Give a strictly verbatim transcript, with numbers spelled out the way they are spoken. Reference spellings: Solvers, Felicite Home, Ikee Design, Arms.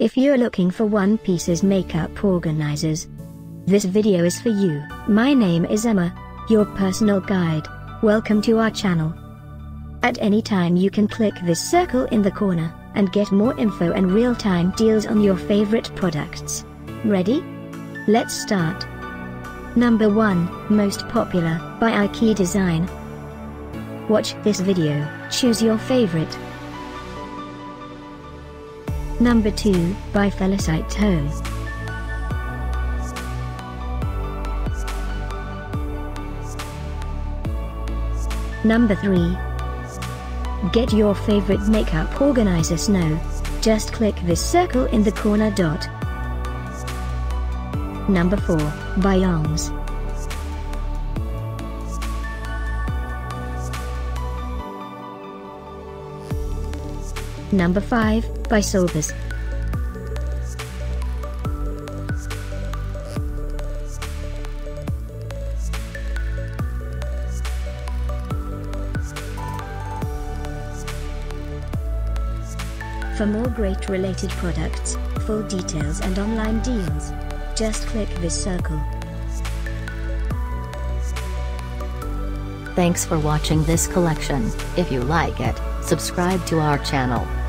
If you're looking for one pieces makeup organizers, this video is for you. My name is Emma, your personal guide. Welcome to our channel. At any time you can click this circle in the corner, and get more info and real-time deals on your favorite products. Ready? Let's start. Number one, Most Popular, by Ikee Design. Watch this video, choose your favorite. Number two, by Felicite Home. Number three. Get your favorite makeup organizer snow. Just click this circle in the corner dot. Number four, by Arms. Number five, by Solvers. For more great related products, full details and online deals, just click this circle. Thanks for watching this collection. If you like it, subscribe to our channel.